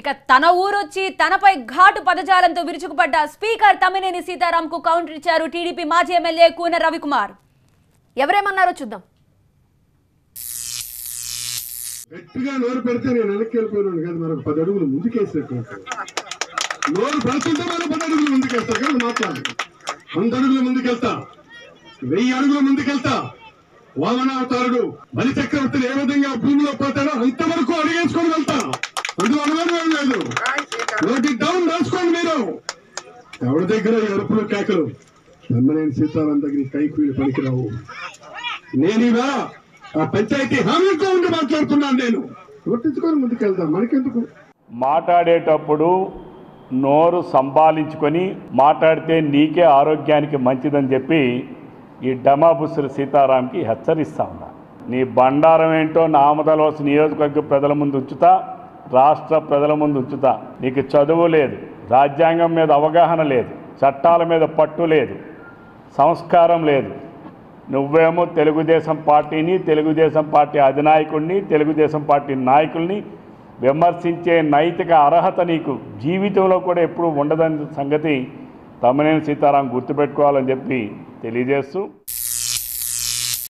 ఇక తన ఊరొచ్చి తనపై ఘాటు పదజాలంతో విరుచుకుపడ్డ స్పీకర్ తమ్మినేని సీతారాం కు కౌంటర్ ఇచ్చారు టీడీపీ మాజీ ఎమ్మెల్యే కూన రవికుమార్. ఎవరేమన్నారో చూద్దాం. గట్టిగా నోరు పెడితే నేను వెనక్కిపోయినాను కదా, మరి 10 అడుగులు ముందుకేసేట్టు నోరు పెడుతుంటే మరి 10 అడుగులు ముందుకేస్తా కదా, మాట్లాడు 100 అడుగులు ముందుకెళ్తా, 1000 అడుగులు ముందుకెళ్తా. వామనావతారుడు బలిచక్రవర్తులు ఏ విధంగా భూమిలో పోతాడో అంతవరకు అడిగేసుకొని వెళ్తాను. అందులో అనుమానం లేదు, నోటి డౌన్ రాసుకోండి. మీరు ఎవరి దగ్గర ఎరుపులు కేకలు, తమ్మినేని సీతారాం దగ్గర కైకూలు పనికిరావు. నేను ఇవా ఆ పంచాయతీ హామీతో ఉండి మాట్లాడుతున్నాను. నేను గుర్తించుకొని ముందుకెళ్తాను. మనకెందుకు మాట్లాడేటప్పుడు నోరు సంభాళించుకొని మాట్లాడితే నీకే ఆరోగ్యానికి మంచిదని చెప్పి ఈ డమాబుసుల సీతారాంకి హెచ్చరిస్తా ఉన్నా. నీ బండారం ఏంటో నా ఆమదలోస్ నియోజకవర్గ ప్రజల ముందు ఉంచుతా, రాష్ట్ర ప్రజల ముందు ఉంచుతా. నీకు చదువు లేదు, రాజ్యాంగం మీద అవగాహన లేదు, చట్టాల మీద పట్టు లేదు, సంస్కారం లేదు. నువ్వేమో తెలుగుదేశం పార్టీని, తెలుగుదేశం పార్టీ అధినాయకుడిని, తెలుగుదేశం పార్టీ నాయకుల్ని విమర్శించే నైతిక అర్హత నీకు జీవితంలో కూడా ఎప్పుడూ ఉండదన్న సంగతి తమ్మినేని సీతారాం గుర్తుపెట్టుకోవాలని చెప్పి తెలియజేస్తూ